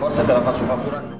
Forse te la faccio fatturare.